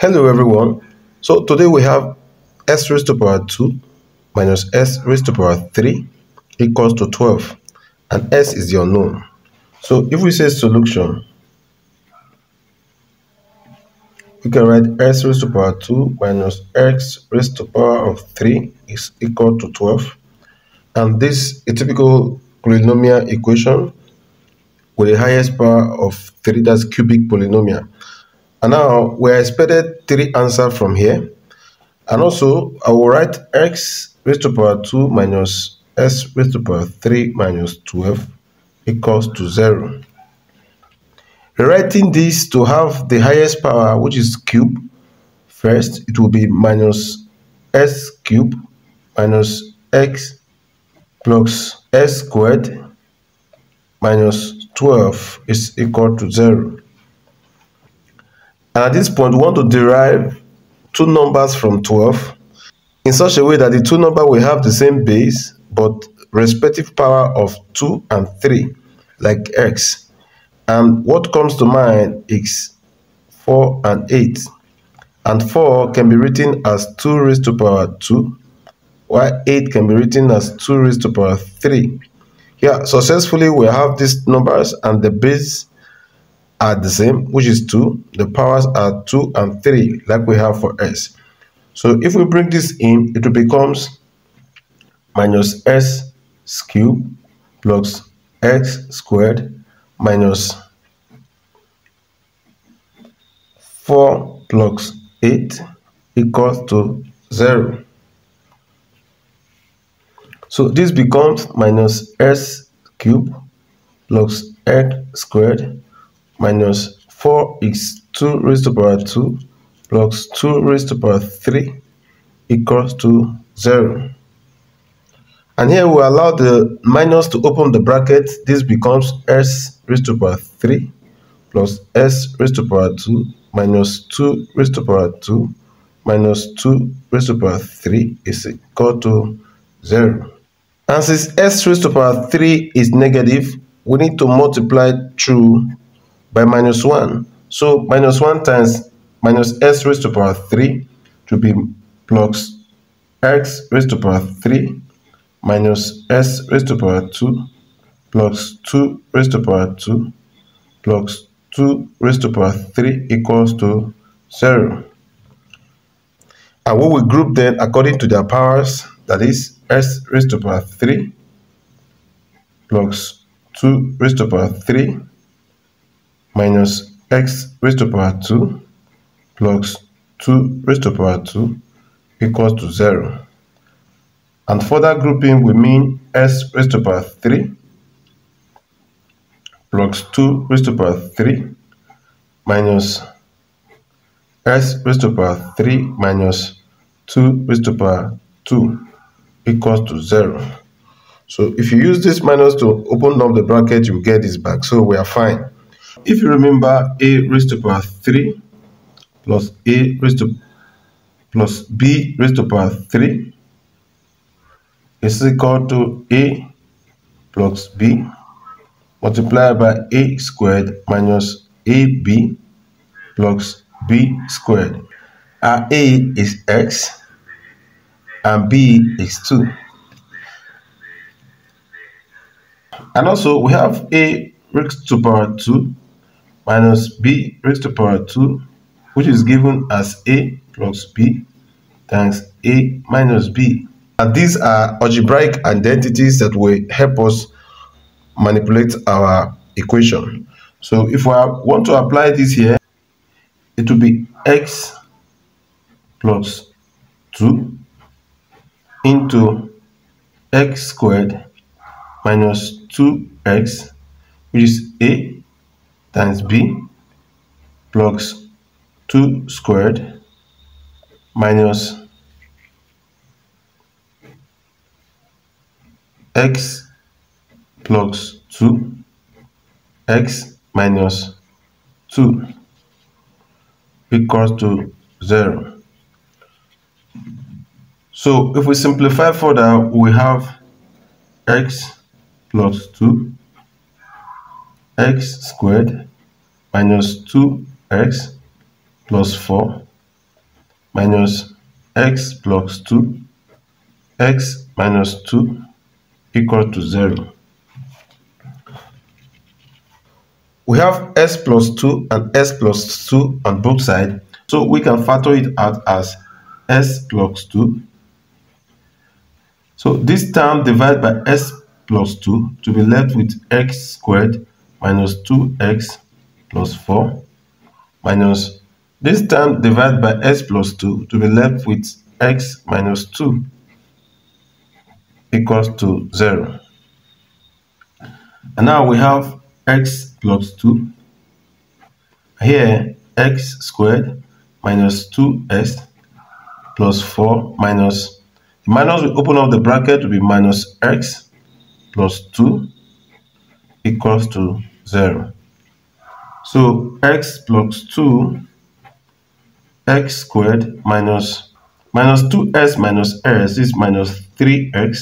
Hello everyone. So today we have s raised to the power 2 minus s raised to the power 3 equals to 12, and s is the unknown. So if we say solution, we can write s raised to the power 2 minus x raised to the power of 3 is equal to 12, and this a typical polynomial equation with the highest power of 3, that's cubic polynomial. And now we're expected 3 answers from here. And also I will write x raised to the power 2 minus s raised to the power 3 minus 12 equals to 0. Rewriting this to have the highest power, which is cube, first it will be minus s cubed minus x plus s squared minus 12 is equal to 0. And at this point, we want to derive two numbers from 12 in such a way that the two numbers will have the same base but respective power of 2 and 3, like x. And what comes to mind is 4 and 8. And 4 can be written as 2 raised to the power 2, while 8 can be written as 2 raised to the power 3. Here, successfully, we have these numbers and the base are the same, which is 2. The powers are 2 and 3, like we have for s. So if we bring this in, it becomes minus s cubed plus x squared minus 4 plus 8 equals to 0. So this becomes minus s cubed plus x squared minus 4 is 2 raised to the power 2 plus 2 raised to the power 3 equals to 0. And here we allow the minus to open the bracket. This becomes s raised to the power 3 plus s raised to the power 2 minus 2 raised to the power 2 minus 2 raised to the power 3 is equal to 0. And since s raised to the power 3 is negative, we need to multiply through by minus 1. So minus 1 times minus s raised to the power 3 to be plus x raised to the power 3 minus s raised to the power 2 plus 2 raised to the power 2 plus 2 raised to the power 3 equals to 0. And we will group them according to their powers, that is s raised to the power 3 plus 2 raised to the power 3 minus x raised to the power 2 plus 2 raised to the power 2 equals to 0. And further grouping will mean s raised to the power 3 plus 2 raised to the power 3 minus s raised to the power 3 minus 2 raised to the power 2 equals to 0. So if you use this minus to open up the bracket, you get this back. So we are fine. If you remember, a raised to the power 3 plus b raised to the power 3 is equal to a plus b multiplied by a squared minus ab plus b squared. Our a is x and b is 2. And also we have a raised to the power 2 minus b raised to the power 2, which is given as a plus b times a minus b. And these are algebraic identities that will help us manipulate our equation. So if we want to apply this here, it will be x plus 2 into x squared minus 2x, which is a times b plus 2 squared minus x plus 2 x minus 2 equals to 0. So if we simplify further, we have x plus 2 x squared minus 2x plus 4 minus x plus 2, x minus 2 equal to 0. We have x plus 2 and x plus 2 on both sides, so we can factor it out as x plus 2. So this term divided by x plus 2 to be left with x squared minus 2x plus 4 minus this term divided by x plus 2 to be left with x minus 2 equals to 0. And now we have x plus 2. Here x squared minus 2x plus 4 minus, the minus will open up the bracket to be minus x plus 2 equals to 0. So x plus 2, x squared minus 2x minus x is minus 3x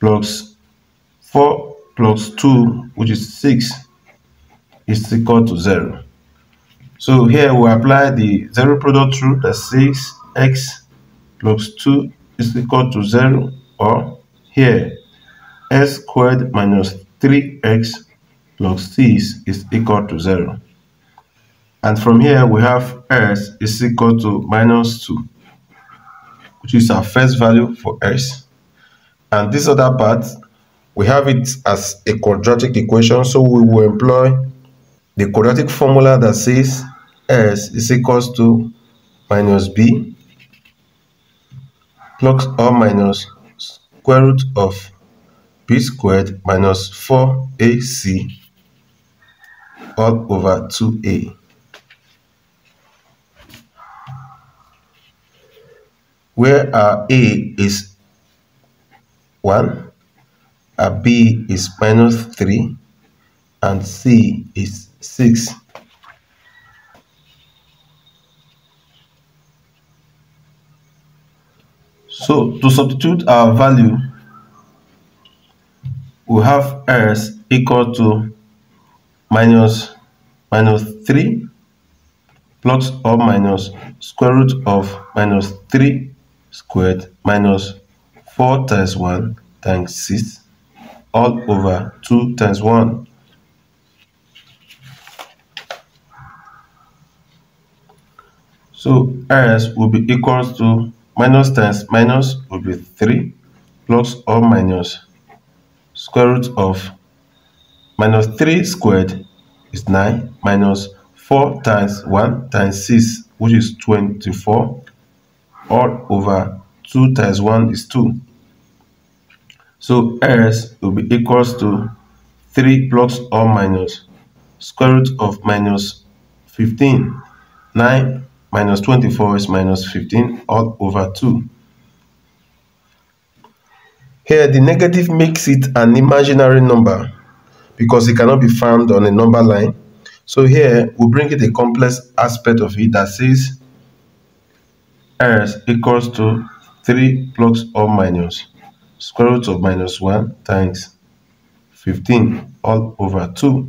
plus 4 plus 2, which is 6, is equal to 0. So here we apply the zero product rule that 6x plus 2 is equal to 0, or here x squared minus 3x plus 6 is equal to 0. And from here we have x is equal to minus 2, which is our first value for x. And this other part, we have it as a quadratic equation, so we will employ the quadratic formula that says s is equals to minus b plus or minus square root of b squared minus 4ac all over 2a. Where our a is 1, our b is minus 3, and c is 6. So to substitute our value, we have s equal to minus 3 plus or minus square root of minus 3 squared minus 4 times 1 times 6 all over 2 times 1. So s will be equals to minus times minus will be 3 plus or minus square root of minus 3 squared is 9 minus 4 times 1 times 6, which is 24, all over 2 times 1 is 2. So s will be equals to 3 plus or minus square root of minus 15. 9 minus 24 is minus 15, all over 2. Here the negative makes it an imaginary number because it cannot be found on a number line. So here we bring it a complex aspect of it that says s equals to 3 plus or minus square root of minus 1 times 15 all over 2.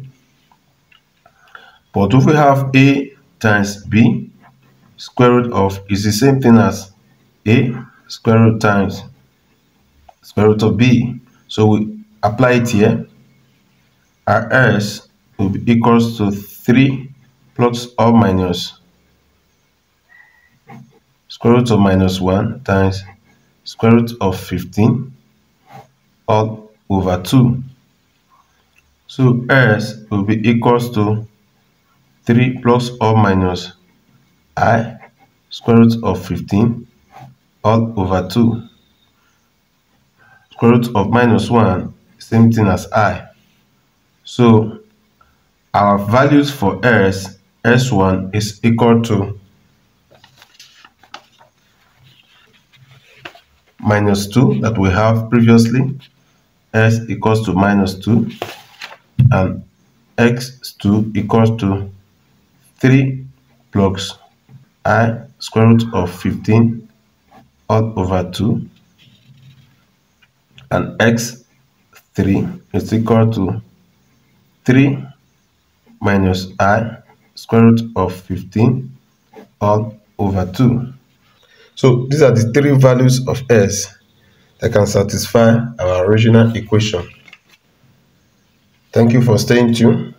But if we have a times b, square root of is the same thing as a square root times square root of b. So we apply it here. Our s will be equals to 3 plus or minus square root of minus 1 times square root of 15 all over 2. So s will be equals to 3 plus or minus I square root of 15 all over 2. Square root of minus 1 same thing as I. So our values for s, s1 is equal to minus 2 that we have previously, s equals to minus 2, and x2 equals to 3 plus I square root of 15 all over 2, and x3 is equal to 3 minus I square root of 15 all over 2. So these are the three values of S that can satisfy our original equation. Thank you for staying tuned.